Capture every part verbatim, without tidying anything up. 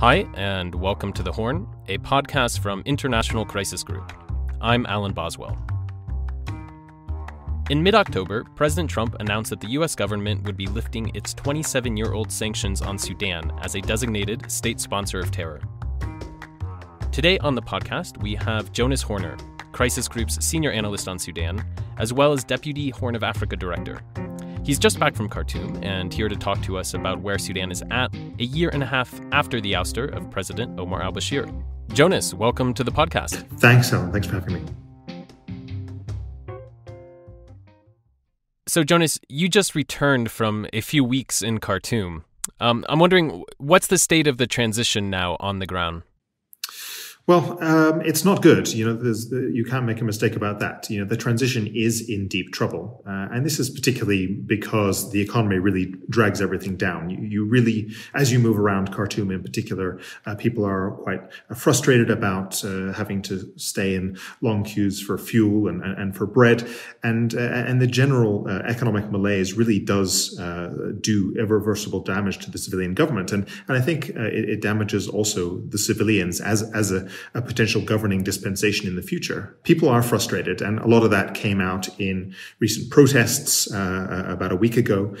Hi, and welcome to The Horn, a podcast from International Crisis Group. I'm Alan Boswell. In mid-October, President Trump announced that the U S government would be lifting its twenty-seven-year-old sanctions on Sudan as a designated state sponsor of terror. Today on the podcast, we have Jonas Horner, Crisis Group's senior analyst on Sudan, as well as Deputy Horn of Africa Director. He's just back from Khartoum and here to talk to us about where Sudan is at a year and a half after the ouster of President Omar al-Bashir. Jonas, welcome to the podcast. Thanks, Alan. Thanks for having me. So, Jonas, you just returned from a few weeks in Khartoum. Um, I'm wondering, what's the state of the transition now on the ground? Well, um, it's not good. You know, there's, you can't make a mistake about that. You know, the transition is in deep trouble. Uh, and this is particularly because the economy really drags everything down. You, you really, as you move around Khartoum in particular, uh, people are quite frustrated about uh, having to stay in long queues for fuel and, and, and for bread. And, uh, and the general uh, economic malaise really does uh, do irreversible damage to the civilian government. And, and I think uh, it, it damages also the civilians as, as a a potential governing dispensation in the future. People are frustrated, and a lot of that came out in recent protests uh, about a week ago.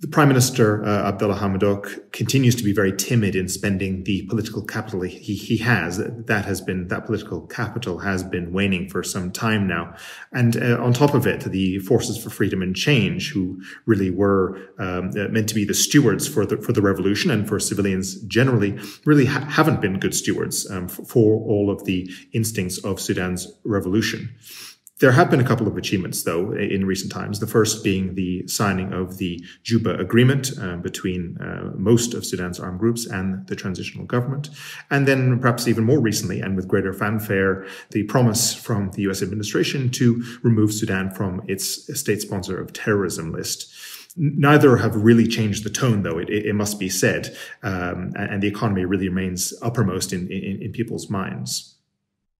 The Prime Minister, uh, Abdalla Hamdok, continues to be very timid in spending the political capital he, he has. That has been, that political capital has been waning for some time now. And uh, on top of it, the Forces for Freedom and Change, who really were um, meant to be the stewards for the, for the revolution and for civilians generally, really ha haven't been good stewards um, for, for all of the instincts of Sudan's revolution. There have been a couple of achievements, though, in recent times, the first being the signing of the Juba agreement uh, between uh, most of Sudan's armed groups and the transitional government. And then perhaps even more recently, and with greater fanfare, the promise from the U S administration to remove Sudan from its state sponsor of terrorism list. Neither have really changed the tone, though, it, it must be said, um, and the economy really remains uppermost in, in, in people's minds.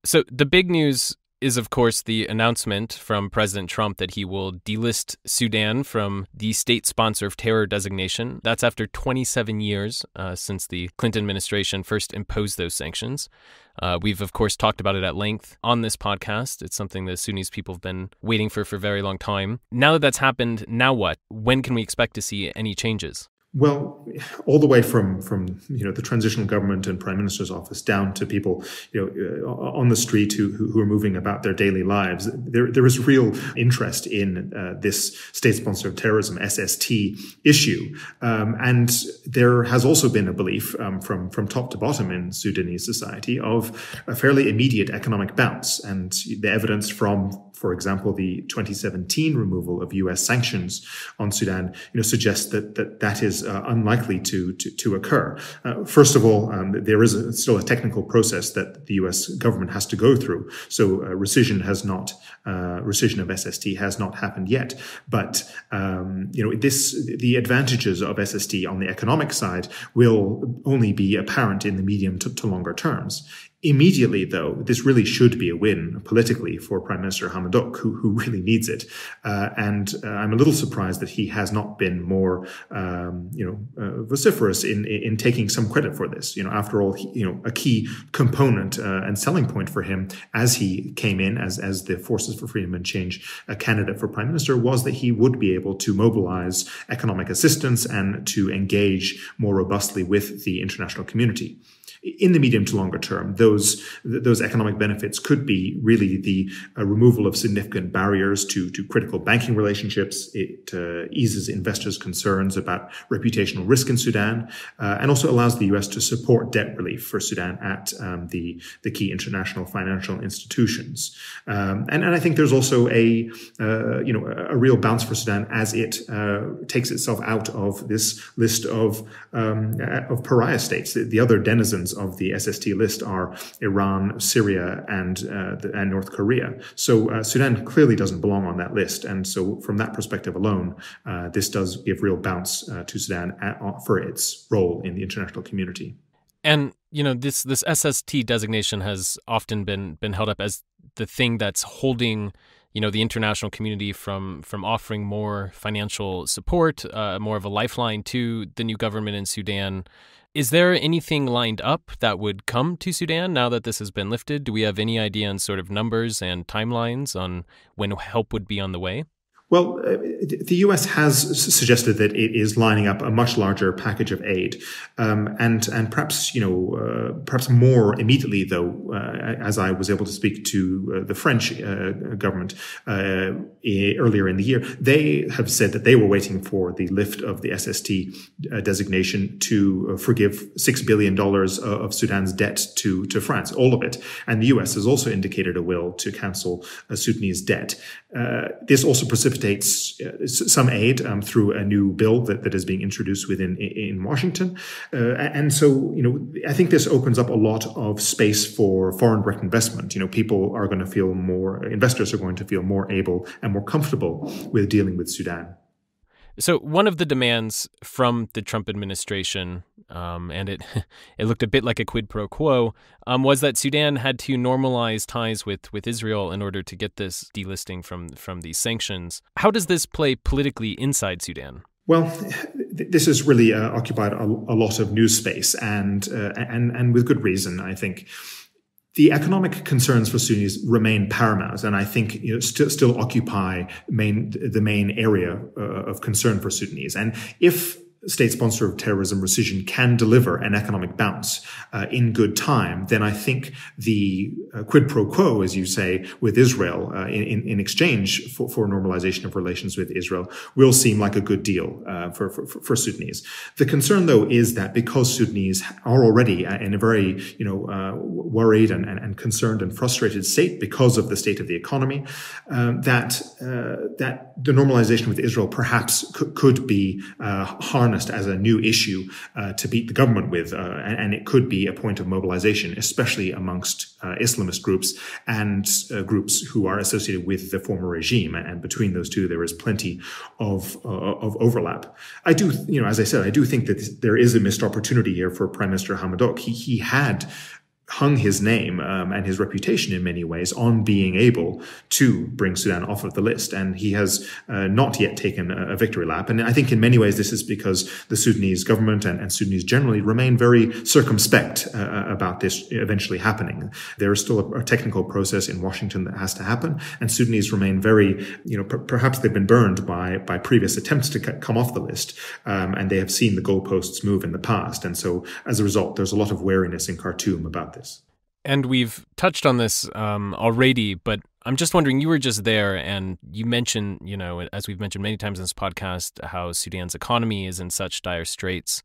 So the big news is, of course, the announcement from President Trump that he will delist Sudan from the state sponsor of terror designation. That's after twenty-seven years uh, since the Clinton administration first imposed those sanctions. Uh, we've, of course, talked about it at length on this podcast. It's something the Sudanese people have been waiting for for a very long time. Now that that's happened, now what? When can we expect to see any changes? Well, all the way from, from, you know, the transitional government and prime minister's office down to people, you know, on the street who, who are moving about their daily lives, there, there is real interest in uh, this state sponsor of terrorism, S S T issue. Um, and there has also been a belief um, from, from top to bottom in Sudanese society of a fairly immediate economic bounce. And the evidence from, for example, the twenty seventeen removal of U S sanctions on Sudan, you know, suggests that that, that is Uh, unlikely to, to, to occur. Uh, first of all, um, there is a, still a technical process that the U S government has to go through. So uh, rescission has not, uh, rescission of S S T has not happened yet. But, um, you know, this, the advantages of S S T on the economic side will only be apparent in the medium to, to longer terms. Immediately, though, this really should be a win politically for Prime Minister Hamdok, who, who really needs it. Uh, and uh, I'm a little surprised that he has not been more, um, you know, uh, vociferous in, in taking some credit for this. You know, after all, he, you know, a key component uh, and selling point for him as he came in as, as the Forces for Freedom and Change a candidate for Prime Minister was that he would be able to mobilize economic assistance and to engage more robustly with the international community. In the medium to longer term, those those economic benefits could be really the uh, removal of significant barriers to to critical banking relationships. It uh, eases investors' concerns about reputational risk in Sudan, uh, and also allows the U S to support debt relief for Sudan at um, the the key international financial institutions. Um, and and I think there's also a uh, you know a real bounce for Sudan as it uh, takes itself out of this list of um, of pariah states. The, the other denizens of the S S T list are Iran, Syria, and uh, the, and North Korea. So uh, Sudan clearly doesn't belong on that list, and so from that perspective alone, uh, this does give real bounce uh, to Sudan at, uh, for its role in the international community. And you know, this this S S T designation has often been been held up as the thing that's holding you know, the international community from from offering more financial support, uh, more of a lifeline to the new government in Sudan. Is there anything lined up that would come to Sudan now that this has been lifted? Do we have any idea on sort of numbers and timelines on when help would be on the way? Well, the U S has suggested that it is lining up a much larger package of aid, um, and and perhaps you know uh, perhaps more immediately though. Uh, as I was able to speak to uh, the French uh, government uh, earlier in the year, they have said that they were waiting for the lift of the S S T uh, designation to forgive six billion dollars of Sudan's debt to to France, all of it. And the U S has also indicated a will to cancel a Sudanese debt. Uh, this also precipitates States, uh, some aid um, through a new bill that, that is being introduced within in Washington. Uh, and so, you know, I think this opens up a lot of space for foreign direct investment. You know, people are going to feel more, investors are going to feel more able and more comfortable with dealing with Sudan. So one of the demands from the Trump administration, um, and it it looked a bit like a quid pro quo, um, was that Sudan had to normalize ties with, with Israel in order to get this delisting from, from these sanctions. How does this play politically inside Sudan? Well, this has really uh, occupied a, a lot of news space, and uh, and and with good reason, I think. The economic concerns for Sunnis remain paramount, and I think you know, st still occupy main, the main area uh, of concern for Sudanese. And if state sponsor of terrorism rescission can deliver an economic bounce uh, in good time, then I think the uh, quid pro quo, as you say, with Israel uh, in, in exchange for, for normalization of relations with Israel will seem like a good deal uh, for, for, for Sudanese. The concern, though, is that because Sudanese are already in a very, you know, uh, worried and, and, and concerned and frustrated state because of the state of the economy, uh, that uh, that the normalization with Israel perhaps could be uh, harmful as a new issue uh, to beat the government with, uh, and, and it could be a point of mobilization, especially amongst uh, Islamist groups and uh, groups who are associated with the former regime. And between those two, there is plenty of uh, of overlap. I do, you know, as I said, I do think that this, there is a missed opportunity here for Prime Minister Hamdok. He he had hung his name um, and his reputation in many ways on being able to bring Sudan off of the list. And he has uh, not yet taken a, a victory lap. And I think in many ways this is because the Sudanese government and, and Sudanese generally remain very circumspect uh, about this eventually happening. There is still a, a technical process in Washington that has to happen. And Sudanese remain very, you know, per perhaps they've been burned by, by previous attempts to come off the list. Um, and they have seen the goalposts move in the past. And so as a result, there's a lot of wariness in Khartoum about this. And we've touched on this um, already, but I'm just wondering, you were just there and you mentioned, you know, as we've mentioned many times in this podcast, how Sudan's economy is in such dire straits.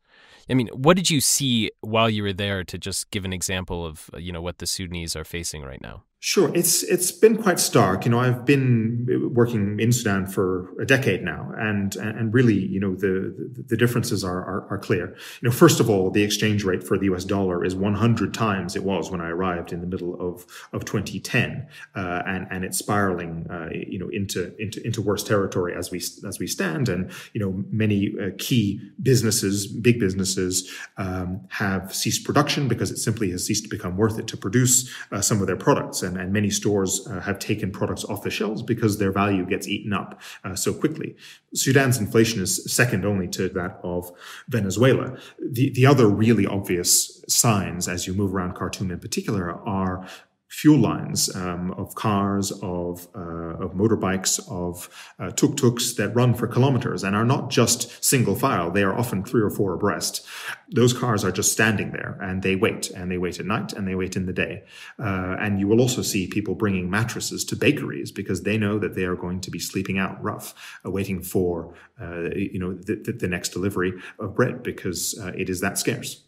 I mean, what did you see while you were there to just give an example of, you know, what the Sudanese are facing right now? Sure. It's it's been quite stark. You know, I've been working in Sudan for a decade now, and and really, you know, the the differences are are, are clear. You know, first of all, the exchange rate for the U S dollar is one hundred times it was when I arrived in the middle of of twenty ten, uh, and and it's spiraling, uh, you know, into into into worse territory as we as we stand. And you know, many uh, key businesses, big businesses, um, have ceased production because it simply has ceased to become worth it to produce uh, some of their products. And, and many stores uh, have taken products off the shelves because their value gets eaten up uh, so quickly. Sudan's inflation is second only to that of Venezuela. The, the other really obvious signs as you move around Khartoum in particular are fuel lines um, of cars, of, uh, of motorbikes, of uh, tuk-tuks that run for kilometers and are not just single file. They are often three or four abreast. Those cars are just standing there and they wait, and they wait at night and they wait in the day. Uh, and you will also see people bringing mattresses to bakeries because they know that they are going to be sleeping out rough, uh, waiting for uh, you know the, the, the next delivery of bread because uh, it is that scarce.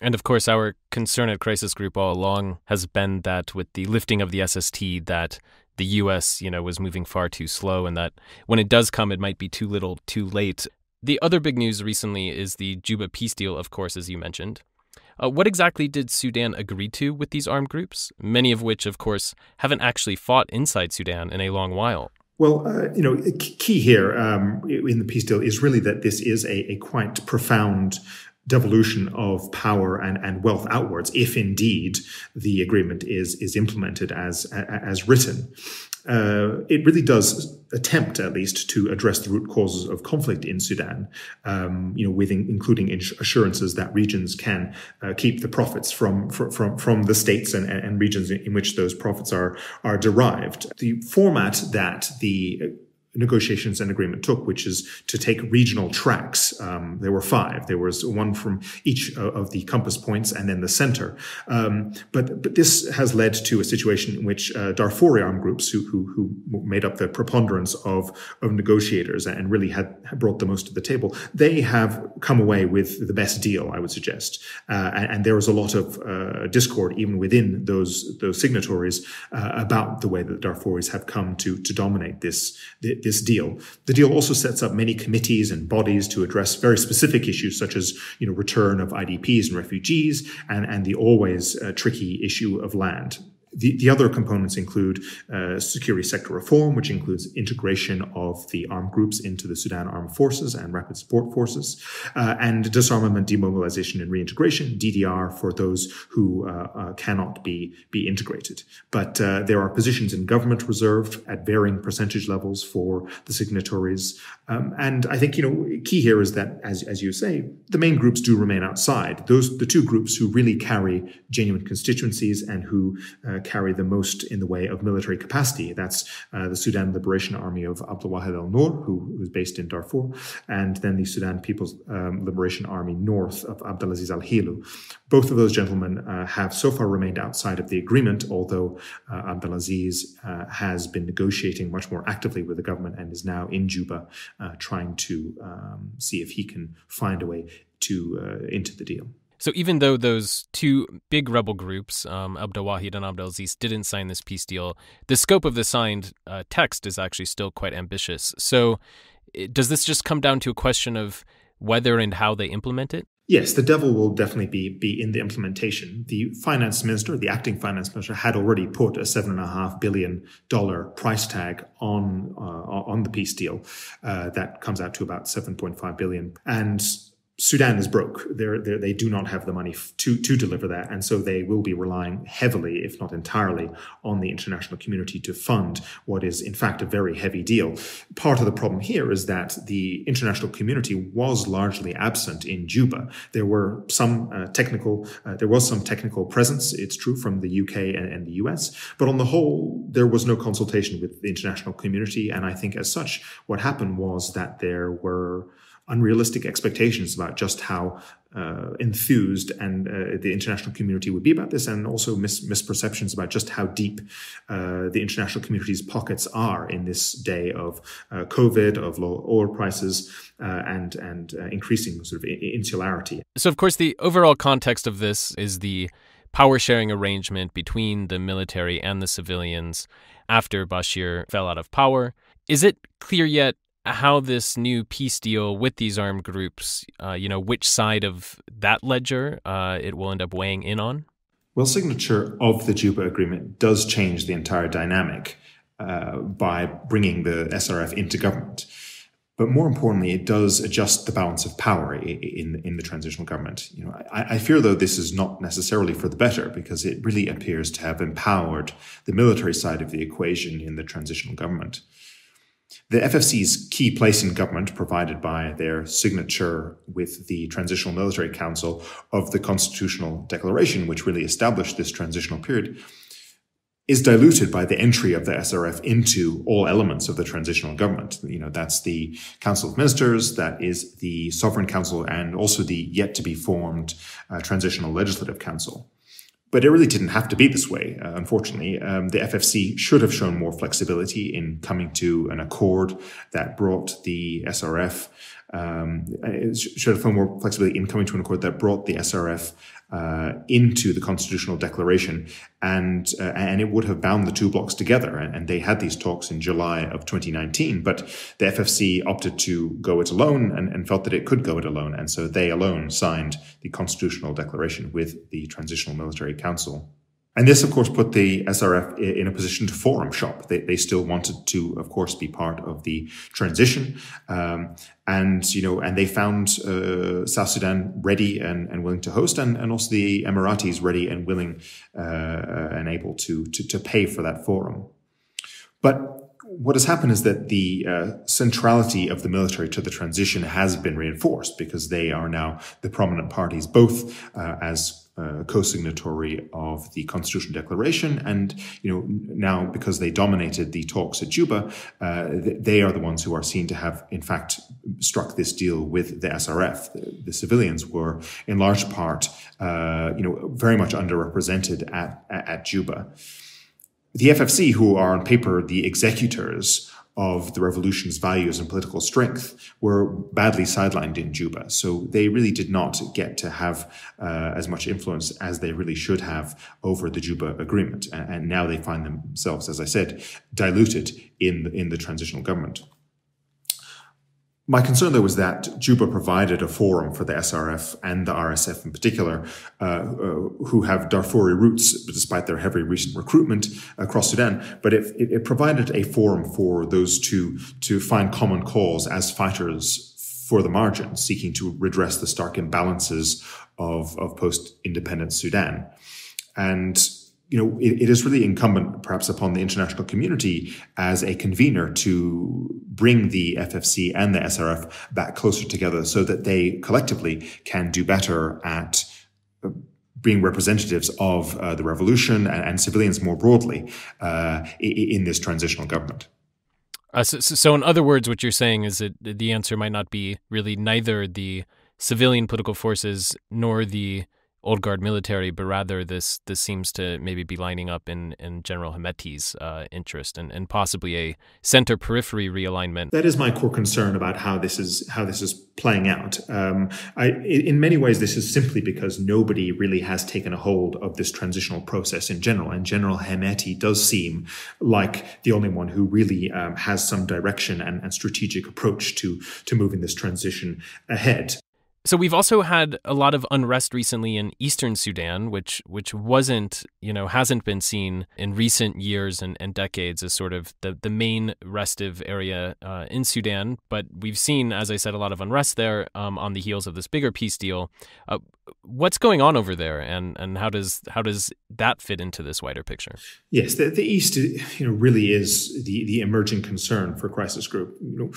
And of course, our concern at Crisis Group all along has been that with the lifting of the S S T, that the U S, you know, was moving far too slow, and that when it does come, it might be too little, too late. The other big news recently is the Juba peace deal, of course, as you mentioned. Uh, what exactly did Sudan agree to with these armed groups, many of which, of course, haven't actually fought inside Sudan in a long while? Well, uh, you know, key here um, in the peace deal is really that this is a, a quite profound devolution of power and, and wealth outwards, if indeed the agreement is is implemented as as written. uh, it really does attempt, at least, to address the root causes of conflict in Sudan, um, you know, with in, including assurances that regions can uh, keep the profits from from from the states and, and regions in which those profits are are derived. The format that the negotiations and agreement took, which is to take regional tracks. Um, there were five. There was one from each of the compass points and then the center. Um, but, but this has led to a situation in which uh, Darfuri armed groups, who, who, who made up the preponderance of, of negotiators and really had brought the most to the table, they have come away with the best deal, I would suggest. Uh, and, and there was a lot of uh, discord even within those, those signatories uh, about the way that the Darfuris have come to, to dominate this, this This deal. The deal also sets up many committees and bodies to address very specific issues, such as you know return of I D Ps and refugees, and and the always uh, tricky issue of land. The, the other components include uh, security sector reform, which includes integration of the armed groups into the Sudan Armed Forces and Rapid Support Forces, uh, and disarmament, demobilization, and reintegration, D D R, for those who uh, uh, cannot be, be integrated. But uh, there are positions in government reserved at varying percentage levels for the signatories. Um, and I think, you know, key here is that, as, as you say, the main groups do remain outside. Those, the two groups who really carry genuine constituencies and who uh, carry the most in the way of military capacity. That's uh, the Sudan Liberation Army of Abdul Wahid al-Nur, who is based in Darfur, and then the Sudan People's um, Liberation Army North of Abdelaziz al-Hilu. Both of those gentlemen uh, have so far remained outside of the agreement, although uh, Abdelaziz uh, has been negotiating much more actively with the government and is now in Juba uh, trying to um, see if he can find a way to uh, into the deal. So even though those two big rebel groups, um, Abdel Wahid and Abdelaziz, didn't sign this peace deal, the scope of the signed uh, text is actually still quite ambitious. So does this just come down to a question of whether and how they implement it? Yes, the devil will definitely be be in the implementation. The finance minister, the acting finance minister, had already put a seven and a half billion dollar price tag on uh, on the peace deal. Uh, that comes out to about seven point five billion, and Sudan is broke. They're, they're, they do not have the money to, to deliver that. And so they will be relying heavily, if not entirely, on the international community to fund what is, in fact, a very heavy deal. Part of the problem here is that the international community was largely absent in Juba. There were some uh, technical, uh, there was some technical presence, it's true, from the U K and, and the U S. But on the whole, there was no consultation with the international community. And I think as such, what happened was that there were unrealistic expectations about just how uh, enthused and uh, the international community would be about this, and also mis misperceptions about just how deep uh, the international community's pockets are in this day of uh, COVID, of low oil prices, uh, and, and uh, increasing sort of insularity. So, of course, the overall context of this is the power-sharing arrangement between the military and the civilians after Bashir fell out of power. Is it clear yet how this new peace deal with these armed groups, uh, you know, which side of that ledger uh, it will end up weighing in on? Well, signature of the Juba agreement does change the entire dynamic uh, by bringing the S R F into government. But more importantly, it does adjust the balance of power in, in the transitional government. You know, I, I fear, though, this is not necessarily for the better, because it really appears to have empowered the military side of the equation in the transitional government. The F F C's key place in government, provided by their signature with the Transitional Military Council of the Constitutional Declaration, which really established this transitional period, is diluted by the entry of the S R F into all elements of the transitional government. You know, that's the Council of Ministers, that is the Sovereign Council, and also the yet-to-be-formed uh, Transitional Legislative Council. But it really didn't have to be this way, uh, unfortunately. Um, the F F C should have shown more flexibility in coming to an accord that brought the S R F, um, should have shown more flexibility in coming to an accord that brought the S R F uh, into the Constitutional Declaration. And, uh, and it would have bound the two blocks together. And they had these talks in July of twenty nineteen, but the F F C opted to go it alone and, and felt that it could go it alone. And so they alone signed the Constitutional Declaration with the Transitional Military Council. And this, of course, put the S R F in a position to forum shop. They, they still wanted to, of course, be part of the transition. Um, and, you know, and they found uh, South Sudan ready and, and willing to host, and, and also the Emiratis ready and willing uh, and able to, to, to pay for that forum. But what has happened is that the uh, centrality of the military to the transition has been reinforced because they are now the prominent parties, both uh, as Uh, co-signatory of the Constitutional Declaration, and you know now because they dominated the talks at Juba, uh, th they are the ones who are seen to have, in fact, struck this deal with the S R F. The, the civilians were, in large part, uh, you know, very much underrepresented at, at at Juba. The F F C, who are on paper the executors of the revolution's values and political strength, were badly sidelined in Juba. So they really did not get to have uh, as much influence as they really should have over the Juba agreement. And, and now they find themselves, as I said, diluted in, in the transitional government. My concern, though, was that Juba provided a forum for the S R F and the R S F in particular, uh, uh, who have Darfuri roots, despite their heavy recent recruitment across Sudan. But it, it, it provided a forum for those two to find common cause as fighters for the margin, seeking to redress the stark imbalances of, of post-independence Sudan. And you know, it, it is really incumbent, perhaps, upon the international community as a convener to bring the F F C and the S R F back closer together so that they collectively can do better at being representatives of uh, the revolution and, and civilians more broadly uh, in this transitional government. Uh, so, so in other words, what you're saying is that the answer might not be really neither the civilian political forces nor the old guard military, but rather this this seems to maybe be lining up in, in General Hemeti's uh, interest and, and possibly a center periphery realignment. That is my core concern about how this is how this is playing out. Um, I, in many ways, this is simply because nobody really has taken a hold of this transitional process in general, and General Hemeti does seem like the only one who really um, has some direction and, and strategic approach to to moving this transition ahead. So we've also had a lot of unrest recently in eastern Sudan, which which wasn't, you know, hasn't been seen in recent years and, and decades as sort of the, the main restive area uh, in Sudan. But we've seen, as I said, a lot of unrest there um, on the heels of this bigger peace deal. Uh, what's going on over there, and, and how does how does that fit into this wider picture? Yes, the, the East, you know, really is the, the emerging concern for Crisis Group. You know,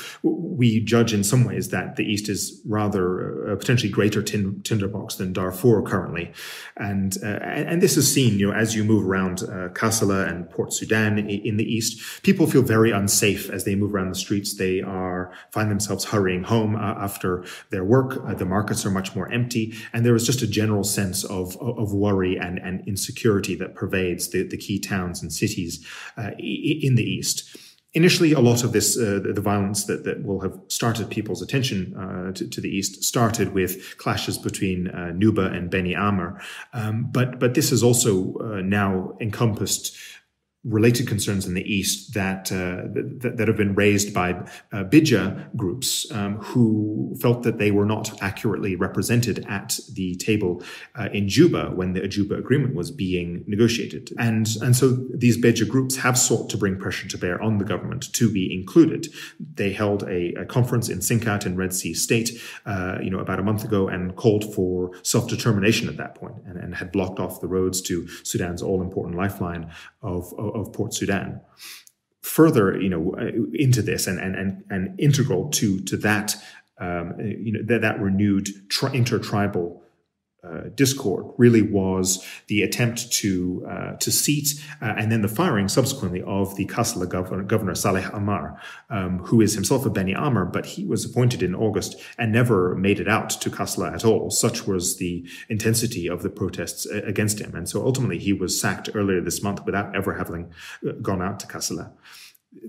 we judge in some ways that the East is rather a potentially greater tin, tinderbox than Darfur currently, and uh, and this is seen, you know, as you move around uh, Kassala and Port Sudan in, in the East. People feel very unsafe as they move around the streets. They are find themselves hurrying home uh, after their work. Uh, the markets are much more empty, and there is just a general sense of of worry and, and insecurity that pervades the, the key towns and cities uh, in the East. Initially, a lot of this, uh, the violence that, that will have started people's attention uh, to, to the East started with clashes between uh, Nuba and Beni Amer. Um, but, but this has also uh, now encompassed related concerns in the East that uh, that, that have been raised by uh, Bedja groups um, who felt that they were not accurately represented at the table uh, in Juba when the Juba agreement was being negotiated. And, and so these Bedja groups have sought to bring pressure to bear on the government to be included. They held a, a conference in Sinkat in Red Sea State uh, you know, about a month ago and called for self-determination at that point and, and had blocked off the roads to Sudan's all-important lifeline of, of of Port Sudan. Further, you know, into this and and and, and integral to to that, um, you know, that, that renewed tri intertribal uh, discord really was the attempt to uh, to seat uh, and then the firing subsequently of the Kassala governor, governor Saleh Amar, um, who is himself a Beni Amer, but he was appointed in August and never made it out to Kassala at all. Such was the intensity of the protests against him, and so ultimately he was sacked earlier this month without ever having gone out to Kassala.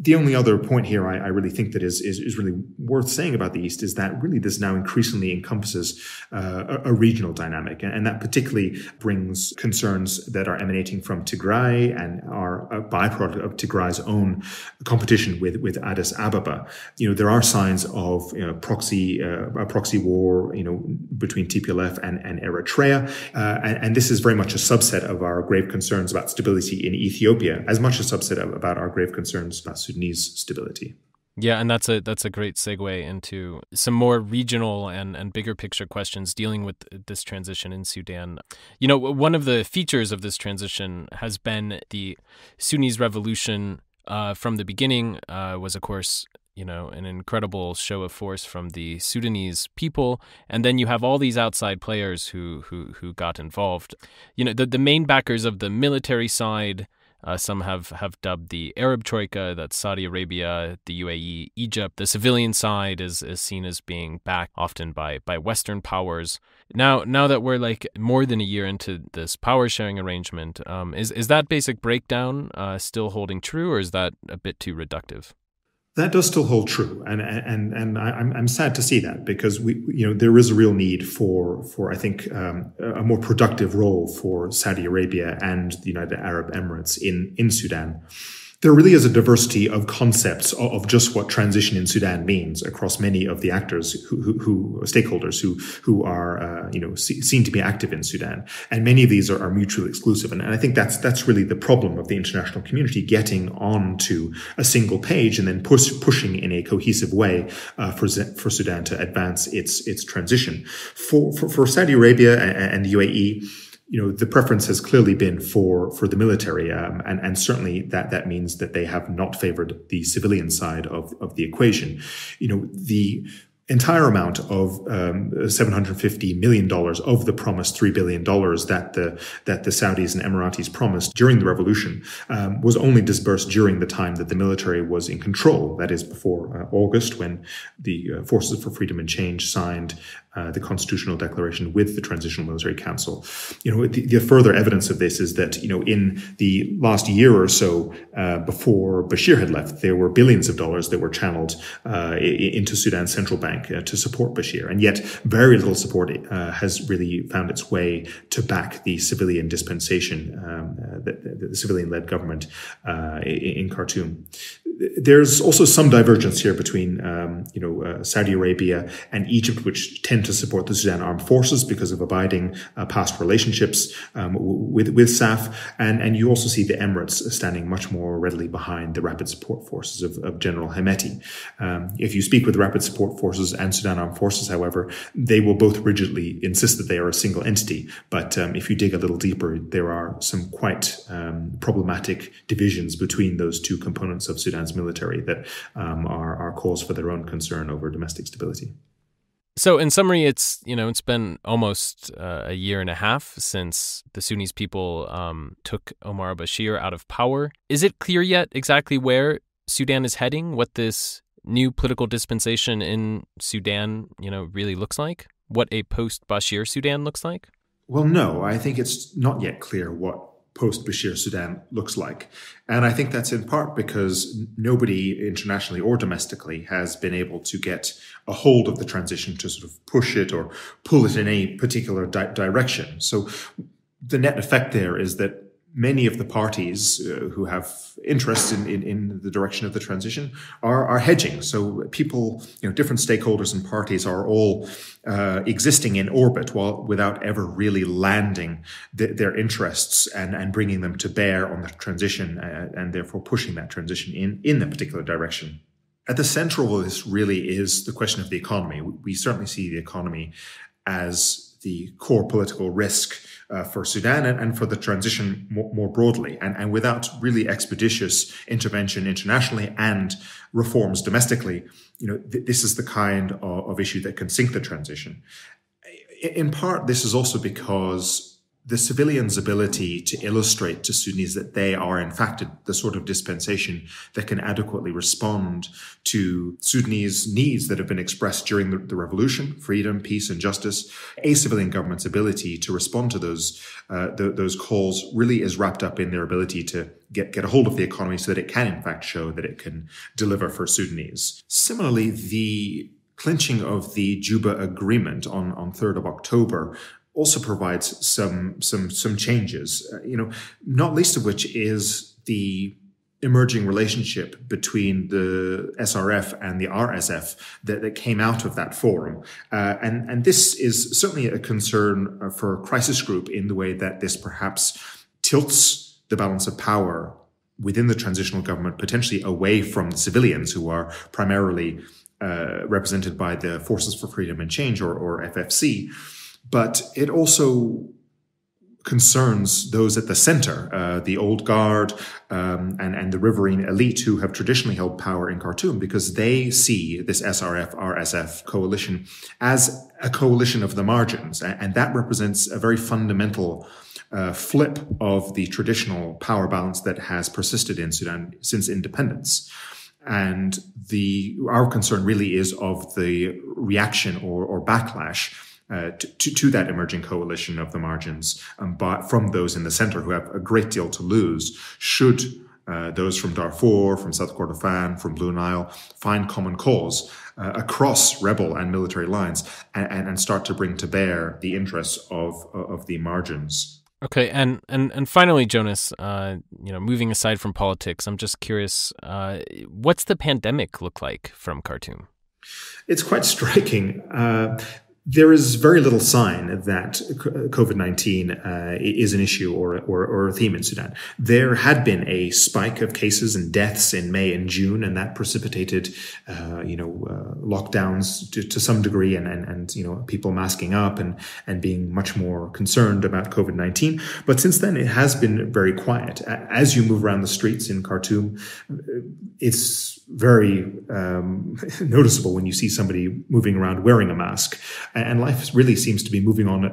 The only other point here I, I really think that is, is is really worth saying about the East is that really this now increasingly encompasses uh, a, a regional dynamic, and, and that particularly brings concerns that are emanating from Tigray and are a byproduct of Tigray's own competition with with Addis Ababa. You know, there are signs of, you know, proxy uh, a proxy war, you know, between T P L F and and Eritrea, uh, and, and this is very much a subset of our grave concerns about stability in Ethiopia, as much a subset of, about our grave concerns about Sudanese stability. Yeah, and that's a that's a great segue into some more regional and, and bigger picture questions dealing with this transition in Sudan. You know, one of the features of this transition has been the Sudanese revolution uh, from the beginning uh, was, of course, you know, an incredible show of force from the Sudanese people. And then you have all these outside players who who, who got involved. You know, the, the main backers of the military side, uh, some have, have dubbed the Arab Troika, that's Saudi Arabia, the U A E, Egypt. The civilian side is, is seen as being backed often by, by Western powers. Now now that we're like more than a year into this power-sharing arrangement, um, is, is that basic breakdown uh, still holding true, or is that a bit too reductive? That does still hold true, and and and I'm I'm sad to see that, because we you know there is a real need for for I think um, a more productive role for Saudi Arabia and the United Arab Emirates in in Sudan. There really is a diversity of concepts of just what transition in Sudan means across many of the actors who, who, who stakeholders who who are uh, you know seen to be active in Sudan, and many of these are, are mutually exclusive. And, and I think that's that's really the problem of the international community getting onto a single page and then push, pushing in a cohesive way uh, for for Sudan to advance its its transition. For for, for Saudi Arabia and, and the U A E, you know, the preference has clearly been for for the military, um, and and certainly that that means that they have not favored the civilian side of of the equation. You know, the entire amount of um, seven hundred fifty million dollars of the promised three billion dollars that the that the Saudis and Emiratis promised during the revolution um, was only disbursed during the time that the military was in control. That is before uh, August, when the uh, Forces for Freedom and Change signed uh, the Constitutional Declaration with the Transitional Military Council. You know, the, the further evidence of this is that, you know, in the last year or so uh, before Bashir had left, there were billions of dollars that were channeled uh, into Sudan's central bank to support Bashir, and yet very little support uh, has really found its way to back the civilian dispensation, um, uh, the, the civilian-led government uh, in Khartoum. There's also some divergence here between um, you know uh, Saudi Arabia and Egypt, which tend to support the Sudan Armed Forces because of abiding uh, past relationships um, with with S A F, and and you also see the Emirates standing much more readily behind the Rapid Support Forces of, of General Hemeti. Um, if you speak with the Rapid Support Forces and Sudan Armed Forces, however, they will both rigidly insist that they are a single entity. But um, if you dig a little deeper, there are some quite um, problematic divisions between those two components of Sudan's military that um, are, are cause for their own concern over domestic stability. So in summary, it's, you know, it's been almost uh, a year and a half since the Sudanese people um, took Omar al-Bashir out of power. Is it clear yet exactly where Sudan is heading, what this new political dispensation in Sudan, you know, really looks like, what a post-Bashir Sudan looks like? Well, no, I think it's not yet clear what post-Bashir Sudan looks like. And I think that's in part because nobody internationally or domestically has been able to get a hold of the transition to sort of push it or pull it in a particular di direction. So the net effect there is that many of the parties uh, who have interest in, in, in the direction of the transition are, are hedging. So people, you know, different stakeholders and parties are all uh, existing in orbit while without ever really landing the, their interests and, and bringing them to bear on the transition uh, and therefore pushing that transition in, in a particular direction. At the central of this really is the question of the economy. We certainly see the economy as the core political risk uh, for Sudan and, and for the transition more, more broadly. And, and without really expeditious intervention internationally and reforms domestically, you know, th this is the kind of, of issue that can sink the transition. In, in part, this is also because the civilians' ability to illustrate to Sudanese that they are, in fact, the sort of dispensation that can adequately respond to Sudanese needs that have been expressed during the, the revolution, freedom, peace, and justice. A civilian government's ability to respond to those uh, th those calls really is wrapped up in their ability to get, get a hold of the economy so that it can, in fact, show that it can deliver for Sudanese. Similarly, the clinching of the Juba agreement on, on third of October also provides some, some, some changes, uh, you know, not least of which is the emerging relationship between the S R F and the R S F that, that came out of that forum. Uh, and, and this is certainly a concern for Crisis Group in the way that this perhaps tilts the balance of power within the transitional government potentially away from the civilians, who are primarily uh, represented by the Forces for Freedom and Change, or, or F F C. But it also concerns those at the center, uh, the old guard um, and, and the riverine elite who have traditionally held power in Khartoum, because they see this S R F R S F coalition as a coalition of the margins. And that represents a very fundamental uh, flip of the traditional power balance that has persisted in Sudan since independence. And the our concern really is of the reaction or, or backlash Uh, to, to that emerging coalition of the margins um, but from those in the center who have a great deal to lose should uh, those from Darfur, from South Kordofan, from Blue Nile find common cause uh, across rebel and military lines and, and start to bring to bear the interests of, of the margins. Okay, and, and, and finally, Jonas, uh, you know, moving aside from politics, I'm just curious, uh, what's the pandemic look like from Khartoum? It's quite striking. Uh, There is very little sign that COVID nineteen uh, is an issue or, or, or a theme in Sudan. There had been a spike of cases and deaths in May and June, and that precipitated, uh, you know, uh, lockdowns to, to some degree, and, and, and, you know, people masking up and, and being much more concerned about COVID nineteen. But since then, it has been very quiet. As you move around the streets in Khartoum, it's very um, noticeable when you see somebody moving around wearing a mask. And life really seems to be moving on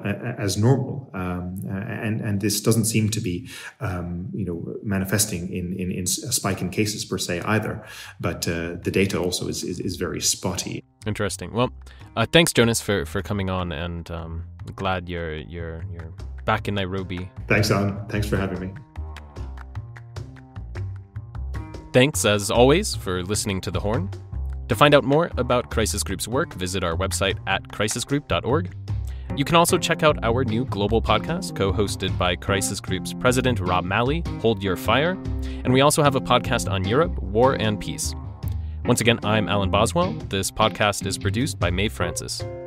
as normal, um, and and this doesn't seem to be, um, you know, manifesting in, in in a spike in cases per se either. But uh, the data also is, is is very spotty. Interesting. Well, uh, thanks, Jonas, for for coming on, and um, glad you're you're you're back in Nairobi. Thanks, Alan. Thanks for having me. Thanks, as always, for listening to The Horn. To find out more about Crisis Group's work, visit our website at crisis group dot org. You can also check out our new global podcast, co-hosted by Crisis Group's president, Rob Malley, Hold Your Fire. And we also have a podcast on Europe, War and Peace. Once again, I'm Alan Boswell. This podcast is produced by Mae Francis.